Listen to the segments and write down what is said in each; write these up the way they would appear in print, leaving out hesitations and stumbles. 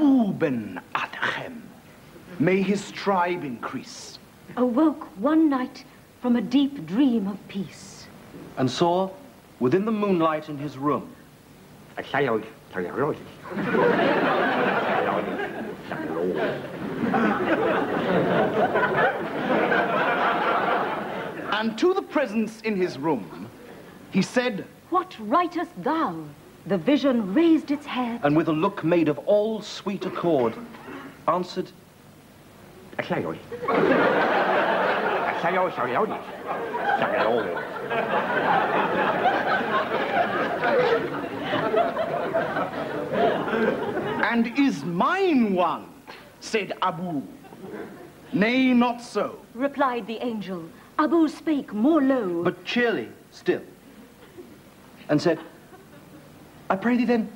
Abou Ben Adhem. May his tribe increase. Awoke one night from a deep dream of peace. And saw, within the moonlight in his room, a cloud. And to the presence in his room, he said, "What writest thou?" The vision raised its head, and with a look made of all sweet accord, answered, "And is mine one?" said Abu. "Nay, not so," replied the angel. Abu spake more low, but cheerily still, and said, "I pray thee then,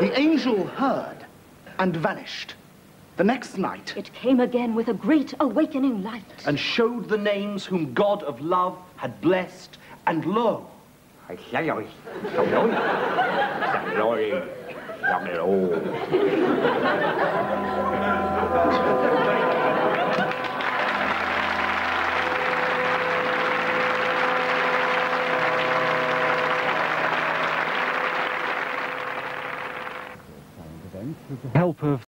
The angel heard and vanished. The next night it came again with a great awakening light, and showed the names whom God of love had blessed, and lo,